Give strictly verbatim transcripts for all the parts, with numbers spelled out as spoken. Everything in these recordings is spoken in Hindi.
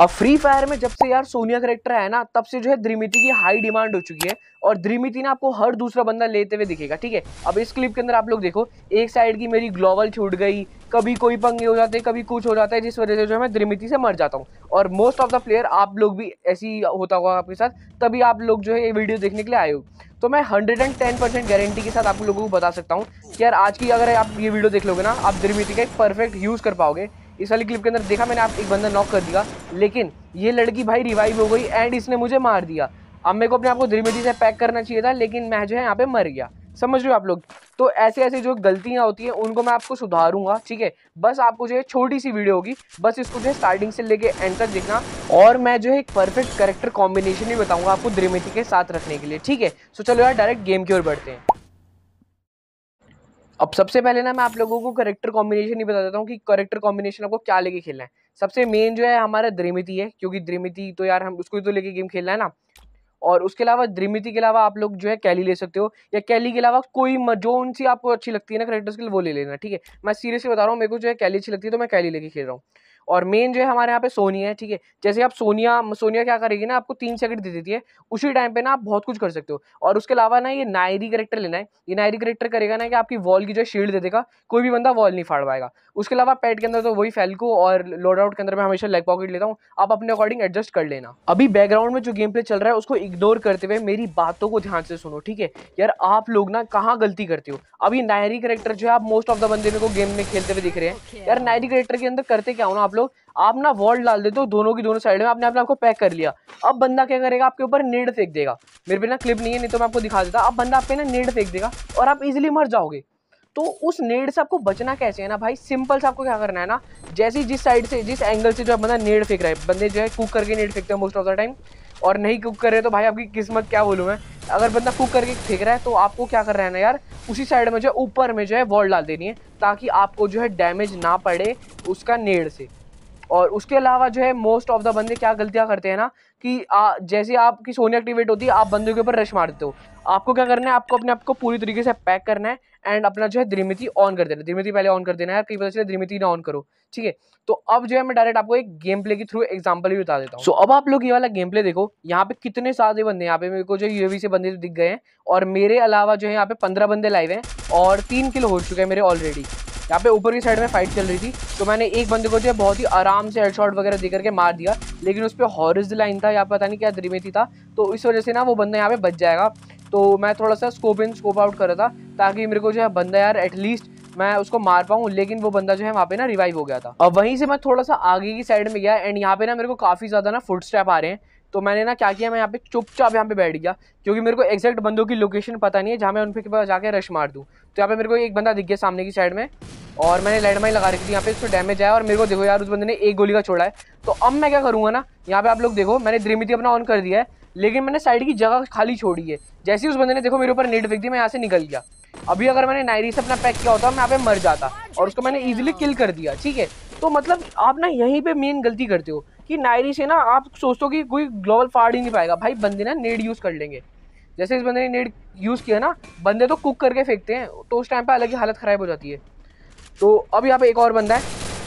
अब फ्री फायर में जब से यार सोनिया करेक्टर है ना, तब से जो है दिमित्री की हाई डिमांड हो चुकी है और दिमित्री ने आपको हर दूसरा बंदा लेते हुए दिखेगा। ठीक है, अब इस क्लिप के अंदर आप लोग देखो, एक साइड की मेरी ग्लोबल छूट गई, कभी कोई पंगे हो जाते हैं, कभी कुछ हो जाता है, जिस वजह से जो है मैं दिमित्री से मर जाता हूँ। और मोस्ट ऑफ द प्लेयर आप लोग भी ऐसी होता हुआ आपके साथ, तभी आप लोग जो है ये वीडियो देखने के लिए आए हो। तो मैं hundred and ten percent guarantee के साथ आप लोगों को बता सकता हूँ कि यार आज की अगर आप ये वीडियो देख लोगे ना, आप दिमित्री का एक परफेक्ट यूज़ कर पाओगे। इस वाली क्लिप के अंदर देखा मैंने, आप एक बंदा नॉक कर दिया, लेकिन ये लड़की भाई रिवाइव हो गई एंड इसने मुझे मार दिया। अब मेरे को अपने आप को दिमित्री से पैक करना चाहिए था, लेकिन मैं जो है यहाँ पे मर गया। समझ रहे हो आप लोग? तो ऐसे ऐसे जो गलतियाँ होती हैं उनको मैं आपको सुधारूंगा। ठीक है, बस आपको जो है छोटी सी वीडियो होगी, बस इसको जो है स्टार्टिंग से लेके एंड तक देखना, और मैं जो है एक परफेक्ट कैरेक्टर कॉम्बिनेशन भी बताऊँगा आपको दिमित्री के साथ रखने के लिए। ठीक है, सो चलो यार डायरेक्ट गेम की ओर बढ़ते हैं। अब सबसे पहले ना मैं आप लोगों को करेक्टर कॉम्बिनेशन ही बता देता हूँ कि करेक्टर कॉम्बिनेशन आपको क्या लेके खेलना है। सबसे मेन जो है हमारा दिमित्री है, क्योंकि दिमित्री तो यार हम उसको ही तो लेके गेम खेलना है ना। और उसके अलावा दिमित्री के अलावा आप लोग जो है कैली ले सकते हो, या कैली के अलावा कोई जो उनसी आपको अच्छी लगती है ना करेक्टर्स के लिए, वो ले लेना। ठीक है, मैं सीरियसली बता रहा हूँ, मेरे को जो है कैली अच्छी लगती है तो मैं कैली लेके खेल रहा हूँ। और मेन जो है हमारे यहाँ पे सोनिया है। ठीक है, जैसे आप सोनिया सोनिया क्या करेगी ना, आपको तीन सेकंड दे देती है, उसी टाइम पे ना आप बहुत कुछ कर सकते हो। और उसके अलावा ना ये नायरी कैरेक्टर लेना है। ये नायरी कैरेक्टर करेगा ना कि आपकी वॉल की जो शील्ड दे देगा, कोई भी बंदा वॉल नहीं फाड़ पाएगा। उसके अलावा पैट के अंदर तो वही फैल्को और लोड आउट के अंदर मैं हमेशा लेग पॉकेट लेता हूँ, आप अपने अकॉर्डिंग एडजस्ट कर लेना। अभी बैकग्राउंड में जो गेम प्ले चल रहा है उसको इग्नोर करते हुए मेरी बातों को ध्यान से सुनो। ठीक है यार, आप लोग ना कहाँ गलती करते हो। अब ये नायरी कैरेक्टर जो है आप मोस्ट ऑफ द बंदे मेरे को गेम में खेलते हुए दिख रहे हैं। यार नायरी कैरेक्टर के अंदर करते क्या हो ना, लोग आप ना वॉल डाल देते हो दोनों की दोनों साइड में, आपने अपने आपको पैक कर लिया। अब बंदा क्या करेगा, आपके ऊपर नेड फेंक देगा। मेरे पे ना क्लिप नहीं है, नहीं तो मैं आपको दिखा देता। अब बंदा आप पे ना नेड फेंक देगा और आप इजीली मर जाओगे। तो उस नेड से आपको बचना कैसे है ना भाई, सिंपल से आपको क्या करना है ना, जैसे जिस साइड से जिस एंगल से जो आप बंदा नेड फेंक रहा है, बंदे जो है कुक करके नेड फेंकते हैं मोस्ट ऑफ द टाइम, और नहीं कुक कर रहे तो भाई आपकी किस्मत क्या बोलूँ मैं। अगर बंदा कुक करके फेंक रहा है तो आपको क्या करना है ना यार, उसी साइड में जो है ऊपर में जो है वॉल डाल देनी है, ताकि आपको जो है डैमेज ना पड़े उसका नेड से। और उसके अलावा जो है मोस्ट ऑफ द बंदे क्या गलतियाँ करते हैं ना कि आ, जैसे आपकी सोनिया एक्टिवेट होती है, आप बंदे के ऊपर रश मारते हो। आपको क्या करना है, आपको अपने आप को पूरी तरीके से पैक करना है एंड अपना जो है दिमित्री ऑन कर देना। दिमित्री पहले ऑन कर देना है यार, कहीं पता चले दिमित्री ना ऑन करो। ठीक है, तो अब जो है मैं डायरेक्ट आपको एक गेम प्ले के थ्रू एग्जांपल भी बता देता हूँ। सो so, अब आप लोग ये वाला गेम प्ले देखो, यहाँ पे कितने सारे बंदे, यहाँ पे मेरे को जो यूएवी से बंदे दिख गए हैं, और मेरे अलावा जो है यहाँ पे पंद्रह बंदे लाइव हैं और तीन किल हो चुके हैं मेरे ऑलरेडी। यहाँ पे ऊपर की साइड में फाइट चल रही थी, तो मैंने एक बंदे को जो है बहुत ही आराम से हेडशॉट वगैरह देकर के मार दिया, लेकिन उस पर हॉरिज लाइन था, यहाँ पता नहीं क्या दिमित्री था, तो इस वजह से ना वो बंदा यहाँ पे बच जाएगा। तो मैं थोड़ा सा स्कोप इन स्कोप आउट कर रहा था, ताकि मेरे को जो है बंदा यार एटलीस्ट मैं उसको मार पाऊँ, लेकिन वो बंदा जो है वहाँ पे ना रिवाइव हो गया था। और वहीं से मैं थोड़ा सा आगे की साइड में गया एंड यहाँ पे ना मेरे को काफ़ी ज़्यादा ना फुटस्टेप आ रहे हैं, तो मैंने ना क्या किया, मैं यहाँ पे चुपचाप यहाँ पे बैठ गया, क्योंकि मेरे को एग्जैक्ट बंदों की लोकेशन पता नहीं है जहाँ मैं उन पर जाके रश मार दूँ। तो यहाँ पे मेरे को एक बंदा दिख गया सामने की साइड में, और मैंने लैंडमाइन लगा रखी थी यहाँ पे, उसको डैमेज आया और मेरे को देखो यार उस बंदे ने एक गोली का छोड़ा है। तो अब मैं क्या करूँगा ना, यहाँ पे आप लोग देखो, मैंने दिमित्री अपना ऑन कर दिया है, लेकिन मैंने साइड की जगह खाली छोड़ी है। जैसे ही उस बंदे ने देखो मेरे ऊपर नेट फेंक दी, मैं यहाँ से निकल गया। अभी अगर मैंने नायरी से अपना पैक किया होता मैं यहाँ पे मर जाता और उसको मैंने ईजिली किल कर दिया। ठीक है, तो मतलब आप ना यहीं पे मेन गलती करते हो कि नायरी से ना आप सोचते हो कि कोई ग्लोबल फाड़ ही नहीं पाएगा। भाई बंदे ना नेड यूज़ कर लेंगे, जैसे इस बंदे ने नेड यूज़ किया ना, बंदे तो कुक करके फेंकते हैं, तो उस टाइम पर अलग ही हालत ख़राब हो जाती है। तो अब यहाँ पे एक और बंदा है,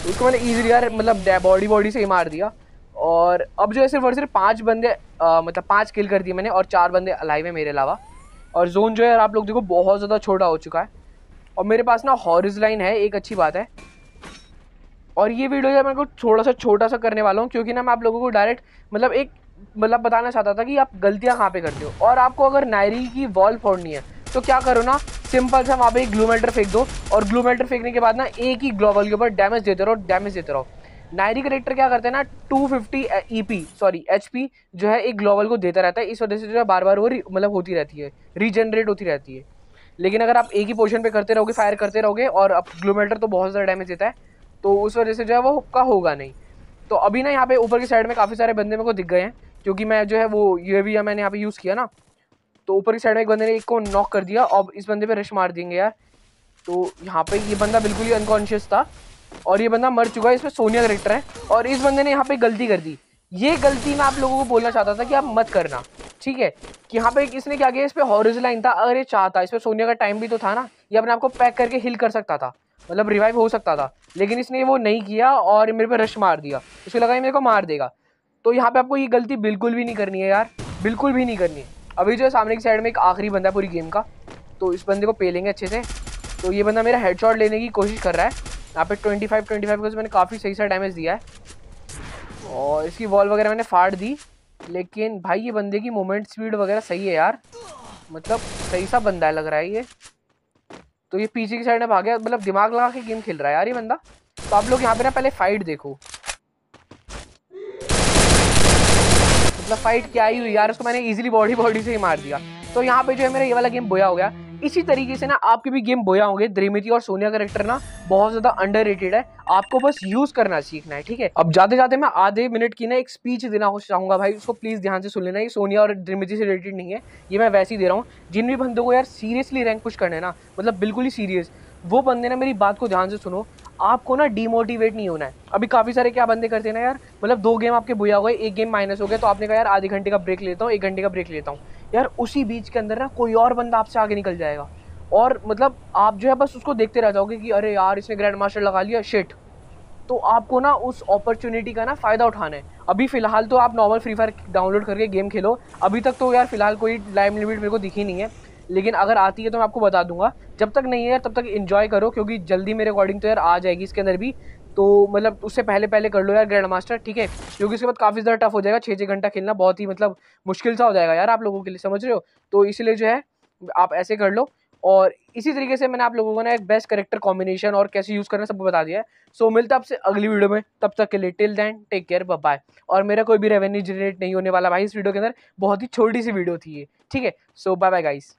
उसको मैंने ईजिली यार मतलब बॉडी बॉडी से ही मार दिया। और अब जो है सिर्फ और सिर्फ पाँच बंदे आ, मतलब पाँच किल कर दिए मैंने, और चार बंदे अलाइव है मेरे अलावा। और जोन जो है आप लोग देखो बहुत ज़्यादा छोटा हो चुका है, और मेरे पास ना हॉरिज लाइन है, एक अच्छी बात है। और ये वीडियो जो मैं को थोड़ा सा छोटा सा करने वाला हूँ, क्योंकि ना मैं आप लोगों को डायरेक्ट मतलब एक मतलब बताना चाहता था कि आप गलतियाँ कहाँ पे करते हो। और आपको अगर नायरी की वॉल फोड़नी है तो क्या करो ना, सिंपल सा वहाँ पे एक ग्लूमेटर फेंक दो, और ग्लूमेटर फेंकने के बाद ना एक ही ग्लोबल के ऊपर डैमेज देते रहो डैमेज देते रहो नायरी कैरेक्टर क्या करते हैं ना, two fifty EP sorry HP जो है एक ग्लोबल को देता रहता है, इस वजह से जो है बार बार वो मतलब होती रहती है, रीजनरेट होती रहती है। लेकिन अगर आप एक ही पोजीशन पे करते रहोगे, फायर करते रहोगे, और अब ग्लूमेटर तो बहुत ज़्यादा डैमेज देता है, तो उस वजह से जो है वो हुक्का होगा नहीं। तो अभी ना यहाँ पे ऊपर की साइड में काफ़ी सारे बंदे मेरे को दिख गए हैं, क्योंकि मैं जो है वो यूएवी मैंने यहाँ पे यूज़ किया ना, तो ऊपर की साइड में एक बंदे ने एक को नॉक कर दिया। अब इस बंदे पे रश मार देंगे यार, तो यहाँ पे ये बंदा बिल्कुल ही अनकॉन्शियस था और ये बंदा मर चुका है, इसमें सोनिया कैरेक्टर है। और इस बंदे ने यहाँ पे गलती कर दी, ये गलती मैं आप लोगों को बोलना चाहता था कि आप मत करना। ठीक है, कि यहाँ पे इसने क्या किया, इस पर हॉरिजॉन्टल लाइन था, अगर ये चाहता, इस पर सोनिया का टाइम भी तो था ना, ये अपने आपको पैक करके हिल कर सकता था, मतलब रिवाइव हो सकता था, लेकिन इसने वो नहीं किया और मेरे पे रश मार दिया, उसको लगा ये मेरे को मार देगा। तो यहाँ पे आपको ये गलती बिल्कुल भी नहीं करनी है यार, बिल्कुल भी नहीं करनी है। अभी जो सामने की साइड में एक आखिरी बंदा है पूरी गेम का, तो इस बंदे को पेलेंगे अच्छे से। तो ये बंदा मेरा हेडशॉट लेने की कोशिश कर रहा है। यहाँ पे ट्वेंटी फाइव ट्वेंटी फाइव को मैंने काफ़ी सही सा डैमेज दिया है और इसकी वॉल वगैरह मैंने फाड़ दी। लेकिन भाई ये बंदे की मूवमेंट स्पीड वगैरह सही है यार, मतलब सही सा बंदा है लग रहा है ये। तो ये पीछे की साइड में भाग गया, मतलब दिमाग लगा के गेम खेल रहा है यार ये बंदा। तो आप लोग यहाँ पे ना पहले फाइट देखो, मतलब फाइट क्या ही हुई यार, उसको मैंने इजीली बॉडी बॉडी से ही मार दिया। तो यहाँ पे जो है मेरा ये वाला गेम बोया हो गया। इसी तरीके से ना आपके भी गेम बोया होंगे। दिमित्री और सोनिया कैरेक्टर ना बहुत ज़्यादा अंडररेटेड है, आपको बस यूज़ करना सीखना है, ठीक है। अब जाते जाते मैं आधे मिनट की ना एक स्पीच देना चाहूँगा भाई, उसको प्लीज़ ध्यान से सुन लेना। ये सोनिया और दिमित्री से रिलेटेड नहीं है, ये मैं वैसे ही दे रहा हूँ। जिन भी बंदों को यार सीरियसली रैंक पुश करना है ना, मतलब बिल्कुल ही सीरियस, वो बंदे ना मेरी बात को ध्यान से सुनो। आपको ना डीमोटिवेट नहीं होना है। अभी काफ़ी सारे क्या बंदे करते हैं ना यार, मतलब दो गेम आपके बुया हो गए, एक गेम माइनस हो गया, तो आपने कहा यार आधे घंटे का ब्रेक लेता हूँ, एक घंटे का ब्रेक लेता हूँ। यार उसी बीच के अंदर ना कोई और बंदा आपसे आगे निकल जाएगा और मतलब आप जो है बस उसको देखते रह जाओगे कि अरे यार इसने ग्रैंड मास्टर लगा लिया, शिट। तो आपको ना उस अपॉर्चुनिटी का ना फ़ायदा उठाना है। अभी फ़िलहाल तो आप नॉर्मल फ्री फायर डाउनलोड करके गेम खेलो। अभी तक तो यार फ़िलहाल कोई टाइम लिमिट मेरे को दिखी नहीं है, लेकिन अगर आती है तो मैं आपको बता दूंगा। जब तक नहीं है यार तब तक एंजॉय करो, क्योंकि जल्दी मेरे अकॉर्डिंग तो यार आ जाएगी इसके अंदर भी। तो मतलब उससे पहले पहले कर लो यार ग्रैंड मास्टर, ठीक है, क्योंकि इसके बाद काफ़ी ज़्यादा टफ हो जाएगा। छः छः घंटा खेलना बहुत ही मतलब मुश्किल सा हो जाएगा यार आप लोगों के लिए, समझ रहे हो। तो इसलिए जो है आप ऐसे कर लो। और इसी तरीके से मैंने आप लोगों को ना एक बेस्ट कैरेक्टर कॉम्बिनेशन और कैसे यूज़ करना सब बता दिया है। सो मिलता है आपसे अगली वीडियो में, तब तक के लिए till then take care, bye bye. और मेरा कोई भी रेवेन्यू जनरेट नहीं होने वाला भाई इस वीडियो के अंदर, बहुत ही छोटी सी वीडियो थी ये, ठीक है। So bye bye guys.